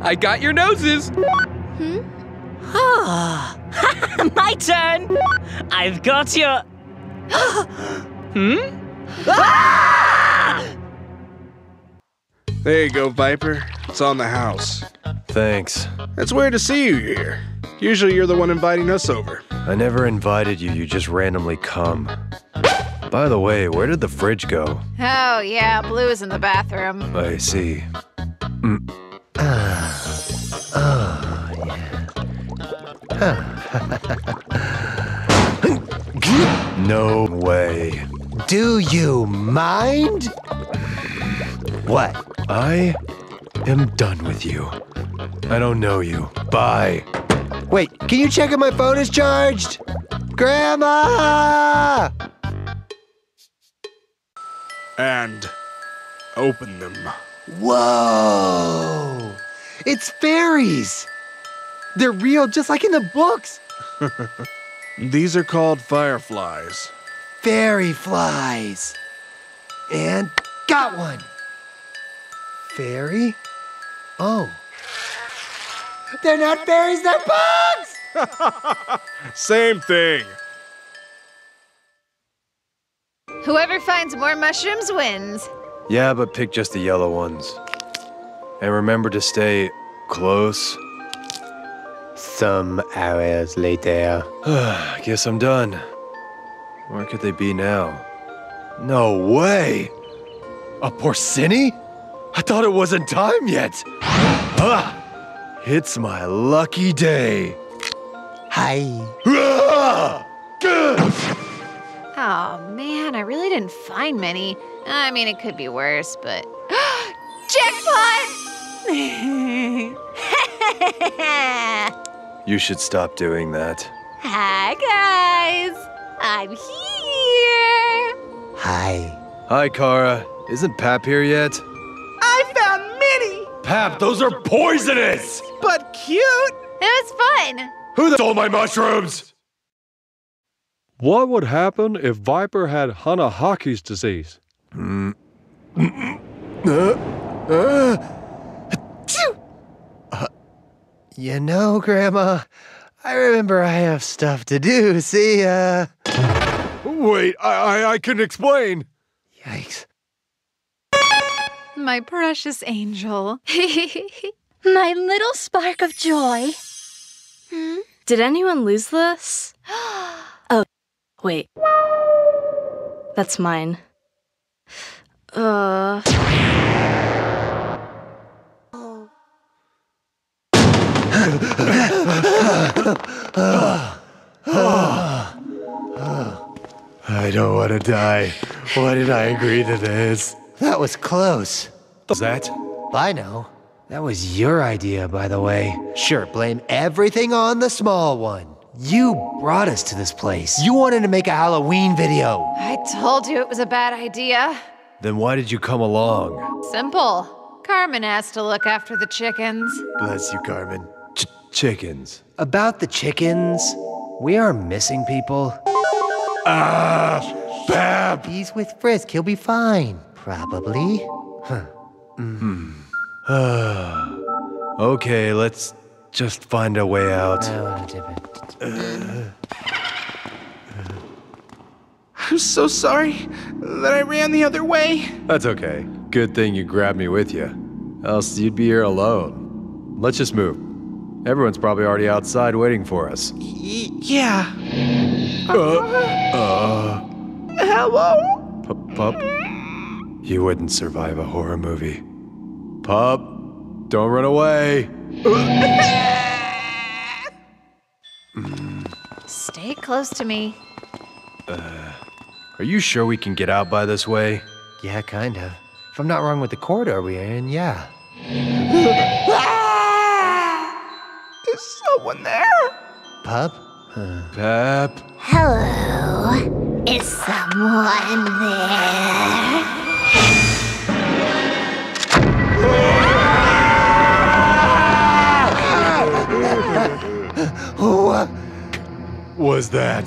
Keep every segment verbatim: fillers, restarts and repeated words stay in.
I got your noses. Hmm? Ah, my turn. I've got your... hmm? Ah! There you go, Viper. It's on the house. Thanks. It's weird to see you here. Usually you're the one inviting us over. I never invited you, you just randomly come. By the way, where did the fridge go? Oh yeah, Blue is in the bathroom. I see. Mm. Ah. Oh, yeah. Ah. No way. Do you mind? What? I am done with you. I don't know you. Bye. Wait, can you check if my phone is charged? Grandma! And open them. Whoa! It's fairies! They're real, just like in the books. These are called fireflies. Fairy flies. And got one. Fairy? Oh. They're not fairies, they're bugs! Same thing. Whoever finds more mushrooms wins. Yeah, but pick just the yellow ones. And remember to stay close. Some hours later. Guess I'm done. Where could they be now? No way! A porcini? I thought it wasn't time yet. Ah! It's my lucky day. Hi. Oh man, I really didn't find many. I mean, it could be worse, but... Jackpot! You should stop doing that. Hi, guys. I'm here. Hi. Hi, Kara. Isn't Pap here yet? I found Minnie! Pap, those are poisonous! But cute! It was fun! Who stole my mushrooms? What would happen if Viper had Hanahaki's disease? Mm. uh, uh, uh, you know, Grandma, I remember I have stuff to do, see ya. Wait, I, I, I couldn't explain. Yikes. My precious angel. My little spark of joy. Hmm? Did anyone lose this? Oh, wait. That's mine. Uh... I don't want to die. Why did I agree to this? That was close. Was that? I know. That was your idea, by the way. Sure, blame everything on the small one. You brought us to this place. You wanted to make a Halloween video. I told you it was a bad idea. Then why did you come along? Simple. Carmen has to look after the chickens. Bless you, Carmen. Ch chickens. About the chickens, we are missing people. Ah, Pap! He's with Frisk. He'll be fine. Probably. Huh. Mm-hmm. Okay, let's just find a way out. Uh, I'm so sorry that I ran the other way. That's okay. Good thing you grabbed me with you. Else you'd be here alone. Let's just move. Everyone's probably already outside waiting for us. Y- yeah. Uh, uh, hello? Pup-pup? You wouldn't survive a horror movie. Pup, don't run away. Stay close to me. Uh, are you sure we can get out by this way? Yeah, kind of. If I'm not wrong with the corridor we're in, yeah. Is someone there? Pup? Huh. Pap? Hello? Is someone there? What was that?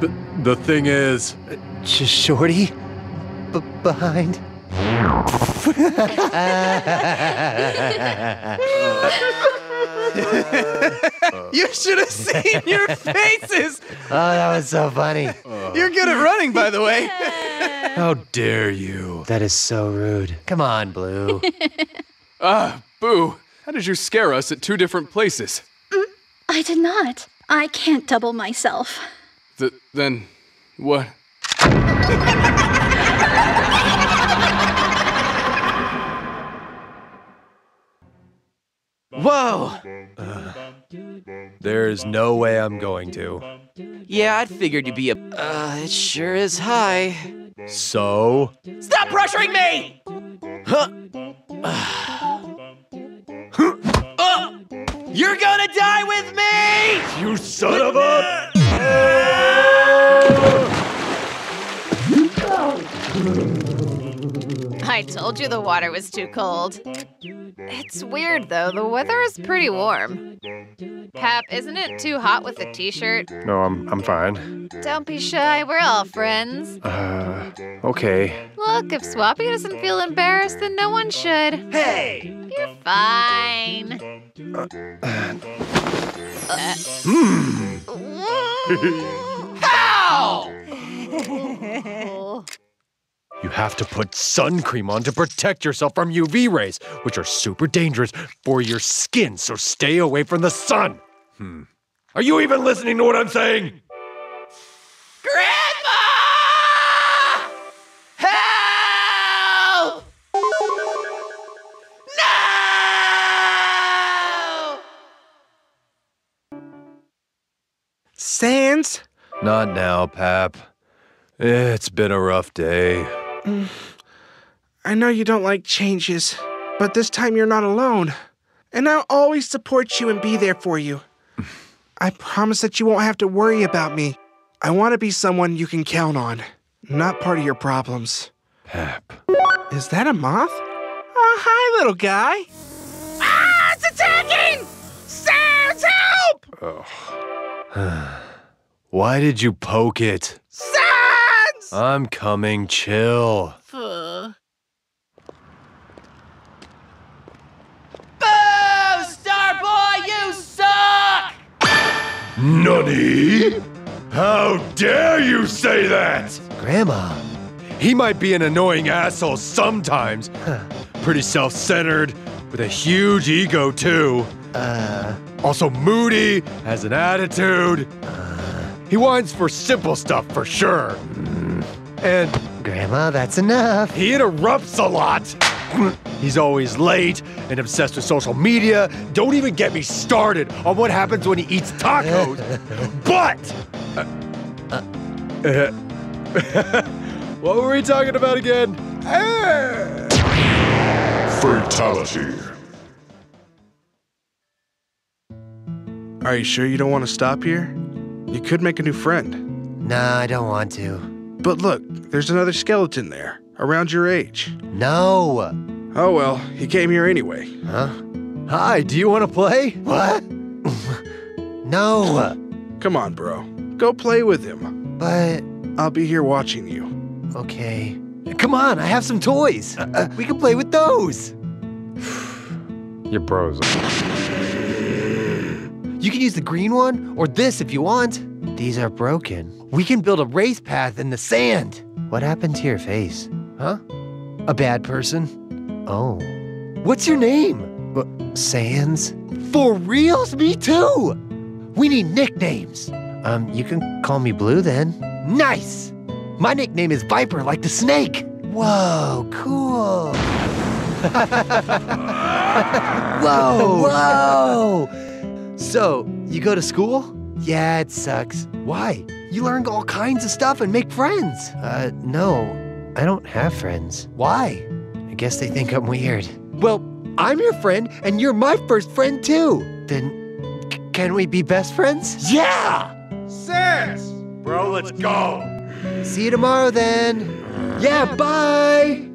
The, the thing is... Shorty? B- behind? You should have seen your faces. Oh, that was so funny. Uh. You're good at running, by the way. How dare you? That is so rude. Come on, Blue. Ah, uh, Boo. How did you scare us at two different places? Mm, I did not. I can't double myself. Th then, what? Whoa! Uh, there's no way I'm going to. Yeah, I figured you'd be a... Uh, it sure is high. So? Stop pressuring me! Huh? Uh. Uh. You're gonna die with me! You son of a... I told you the water was too cold. It's weird, though. The weather is pretty warm. Pap, isn't it too hot with a t-shirt? No, I'm, I'm fine. Don't be shy. We're all friends. Uh, okay. Look, if Swappy doesn't feel embarrassed, then no one should. Hey! You're fine. Uh, uh, uh, mm. How? You have to put sun cream on to protect yourself from U V rays, which are super dangerous for your skin, so stay away from the sun. Hmm. Are you even listening to what I'm saying? Grandma! Help! No! Sans? Not now, Pap. It's been a rough day. I know you don't like changes, but this time you're not alone. And I'll always support you and be there for you. I promise that you won't have to worry about me. I want to be someone you can count on, not part of your problems. Pap. Is that a moth? Oh, hi, little guy. Ah, it's attacking! Sans, help! Oh. Why did you poke it? Sans! I'm coming, chill. Nani? How dare you say that? Grandma. He might be an annoying asshole sometimes. Huh. Pretty self-centered, with a huge ego too. Uh. Also moody, has an attitude. Uh. He whines for simple stuff for sure. Mm. And... Grandma, that's enough. He interrupts a lot. He's always late and obsessed with social media. Don't even get me started on what happens when he eats tacos. But... Uh, uh, what were we talking about again? Fatality. Are you sure you don't want to stop here? You could make a new friend. Nah, I don't want to. But look, there's another skeleton there. Around your age. No! Oh well, he came here anyway. Huh? Hi, do you want to play? What? No! Come on, bro. Go play with him. But... I'll be here watching you. Okay. Come on, I have some toys! Uh, uh, we can play with those! Your bros. You can use the green one, or this if you want. These are broken. We can build a race path in the sand! What happened to your face? Huh? A bad person? Oh. What's your name? Uh, Sans? For reals? Me too! We need nicknames. Um, you can call me Blue then. Nice! My nickname is Viper, like the snake. Whoa, cool. Whoa, whoa! So, you go to school? Yeah, it sucks. Why? You learn all kinds of stuff and make friends. Uh, no. I don't have friends. Why? I guess they think I'm weird. Well, I'm your friend, and you're my first friend, too. Then, c can we be best friends? Yeah! Sis! Bro, let's go! See you tomorrow, then. Yeah, bye!